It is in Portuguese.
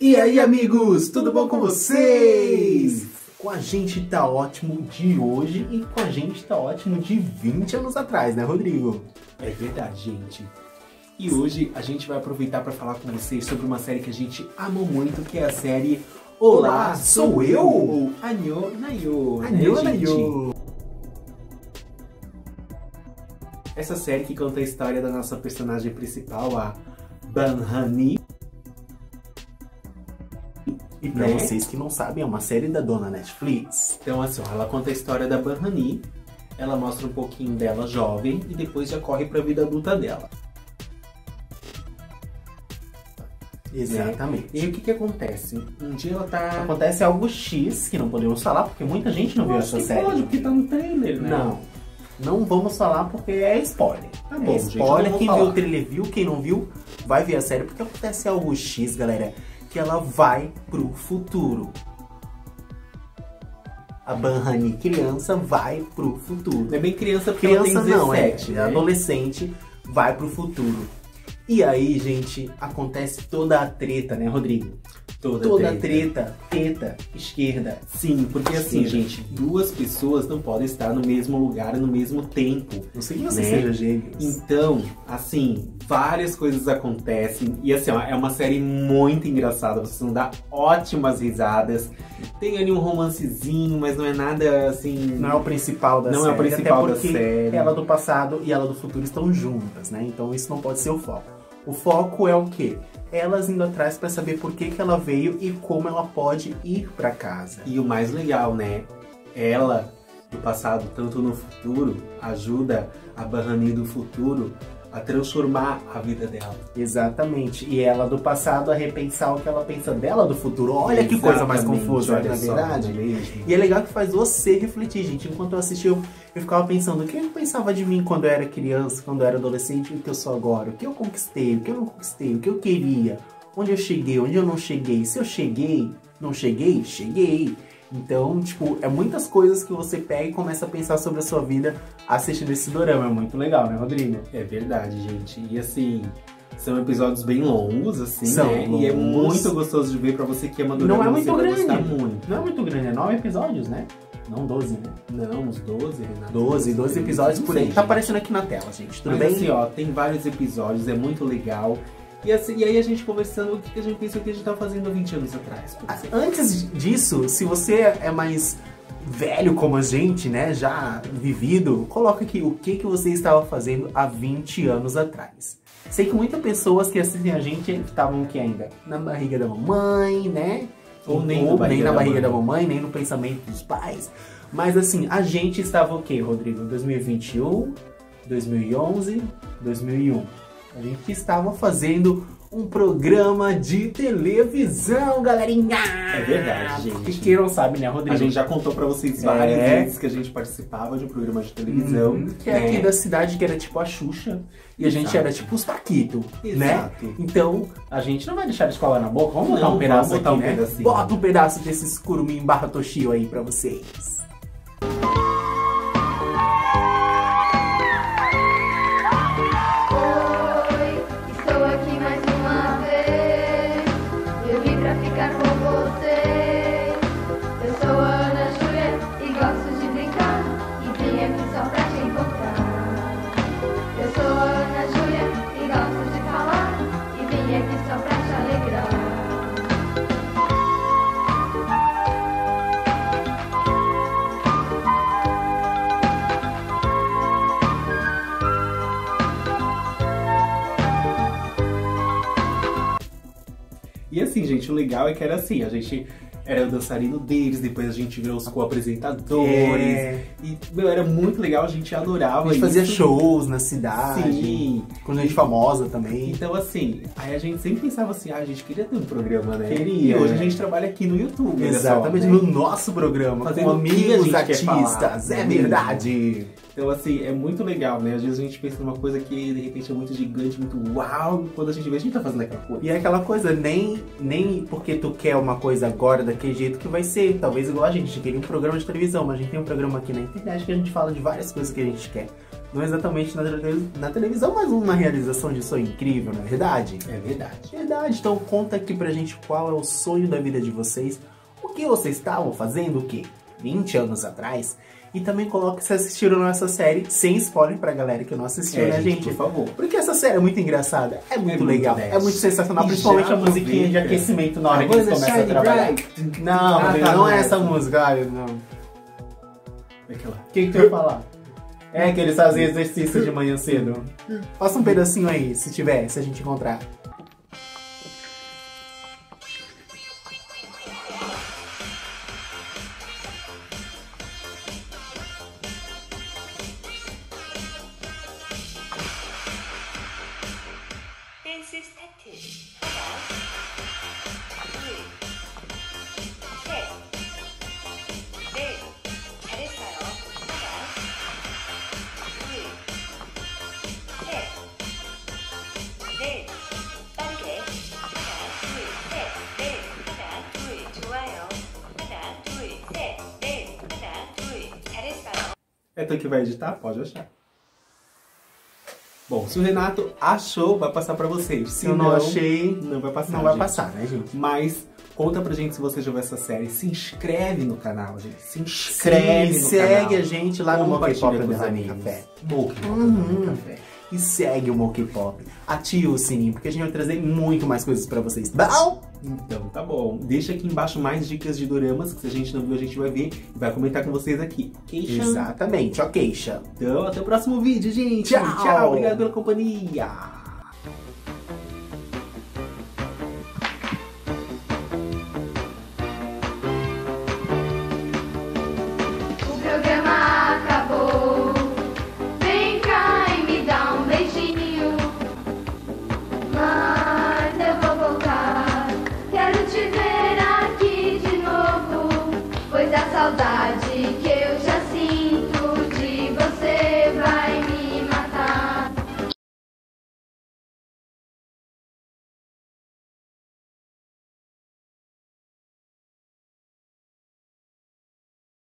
E aí, amigos, tudo bom com vocês? Com a gente tá ótimo de hoje e com a gente tá ótimo de 20 anos atrás, né, Rodrigo? É verdade, gente. E hoje a gente vai aproveitar para falar com vocês sobre uma série que a gente amou muito, que é a série Olá, Sou Eu? Ou Annyeong Nayo, né, gente? Essa série que conta a história da nossa personagem principal, a Ban Ha-ni. E pra vocês que não sabem, é uma série da dona Netflix. Então assim, ela conta a história da Ban Ha-ni, ela mostra um pouquinho dela jovem e depois já corre pra vida adulta dela. Exatamente. E aí, o que acontece? Um dia ela tá... Acontece algo X, que não podemos falar, porque muita gente não viu essa série. Pode, porque tá no trailer, né? Não vamos falar porque é spoiler. Tá bom, spoiler, quem viu o trailer viu, quem não viu, vai ver a série, porque acontece algo X, galera, que ela vai pro futuro. A Ban Ha-ni criança vai pro futuro. É bem criança porque criança ela tem 17, não, é, né? Adolescente vai pro futuro. E aí, gente, acontece toda a treta, né, Rodrigo? Toda treta, esquerda. Sim, porque assim, gente, duas pessoas não podem estar no mesmo lugar e no mesmo tempo. Não sei que você seja gêmeos. Então, assim, várias coisas acontecem. E assim, ó, é uma série muito engraçada. Vocês vão dar ótimas risadas. Tem ali um romancezinho, mas não é nada assim... Não é o principal da série. Não é o principal da série. Ela do passado e ela do futuro estão juntas, né? Então isso não pode ser o foco. O foco é o quê? Elas indo atrás pra saber por que ela veio e como ela pode ir pra casa. E o mais legal, né? Ela, do passado, tanto no futuro, ajuda a Ban Ha-ni do futuro a transformar a vida dela. Exatamente. E ela do passado a repensar o que ela pensa dela do futuro. Olha que coisa mais confusa, olha, na verdade. Mesmo. E é legal que faz você refletir, gente. Enquanto eu assisti, eu ficava pensando, o que eu pensava de mim quando eu era criança, quando eu era adolescente, o que eu sou agora? O que eu conquistei, o que eu não conquistei, o que eu queria? Onde eu cheguei, onde eu não cheguei? Se eu cheguei, não cheguei, cheguei. Então, tipo, é muitas coisas que você pega e começa a pensar sobre a sua vida assistindo esse dorama. É muito legal, né, Rodrigo? É verdade, gente. E assim, são episódios bem longos, assim, né? E é muito gostoso de ver pra você que é uma dorama. Não é muito grande. Não é muito grande, é 9 episódios, né? Não 12, né? Não, uns 12, Renato. 12 episódios por aí. Tá aparecendo aqui na tela, gente. Tudo bem? Assim, ó, tem vários episódios, é muito legal. E, assim, e aí a gente conversando o que a gente pensou que a gente tava fazendo há 20 anos atrás. Antes disso, se você é mais velho como a gente, né, já vivido, coloca aqui o que você estava fazendo há 20 anos atrás. Sei que muitas pessoas que assistem a gente estavam aqui ainda na barriga da mamãe, né? Ou nem na barriga da mamãe, nem no pensamento dos pais. Mas assim, a gente estava o quê, Rodrigo? 2021, 2011, 2001. A gente estava fazendo um programa de televisão, galerinha! É verdade, gente. Porque quem não sabe, né, Rodrigo? A gente já contou pra vocês várias vezes que a gente participava de um programa de televisão. Que é aqui da cidade, que era tipo a Xuxa. E a gente era tipo os Paquito, né? Então, a gente não vai deixar de escolar na boca. Vamos botar um pedaço aqui, né? Bota um pedaço desses curumim barra toshio aí pra vocês. E assim, gente, o legal é que era assim, a gente era o dançarino deles, depois a gente virou os co-apresentadores. E, meu, era muito legal, a gente adorava. A gente fazia shows na cidade. Sim. Com gente famosa também. Então, assim, aí a gente sempre pensava assim, ah, a gente queria ter um programa, né? Queria. E hoje a gente trabalha aqui no YouTube. Exatamente, no nosso programa, fazendo com amigos artistas. É verdade. Então, assim, é muito legal, né? Às vezes a gente pensa numa coisa que, de repente, é muito gigante, muito uau. Quando a gente vê, a gente tá fazendo aquela coisa. E é aquela coisa, nem porque tu quer uma coisa agora, daquele jeito que vai ser. Talvez igual a gente queria um programa de televisão, mas a gente tem um programa aqui na internet que a gente fala de várias coisas que a gente quer. Não exatamente na televisão, mas uma realização de sonho incrível, não é verdade? É verdade. Verdade, então conta aqui pra gente qual é o sonho da vida de vocês, o que vocês estavam fazendo, o quê? 20 anos atrás? E também coloca se assistiram nossa série, sem spoiler pra galera que não assistiu, né, gente? Por favor. Porque essa série é muito engraçada, é muito legal, é muito sensacional, principalmente a musiquinha de aquecimento na hora que eles começam a trabalhar. Não, não é essa música, não. O que tu ia falar? É que eles fazem exercício de manhã cedo. Passa um pedacinho aí, se tiver, se a gente encontrar. É tu que vai editar? Pode achar. Bom, se o Renato achou, vai passar pra vocês. Se eu não achei, não vai passar. Não vai passar, né, gente? Mas conta pra gente se você já viu essa série. Se inscreve no canal, gente. Se inscreve no canal. Segue a gente lá no Monkeypopworld Café. Monkeypopworld Café. E segue o Monkeypop. Ativa o sininho, porque a gente vai trazer muito mais coisas pra vocês. Tá bom? Então tá bom. Deixa aqui embaixo mais dicas de doramas, que se a gente não viu, a gente vai ver e vai comentar com vocês aqui. Queixa? Exatamente, ó, queixa. Então até o próximo vídeo, gente. Tchau, tchau. Obrigado pela companhia. Saudade.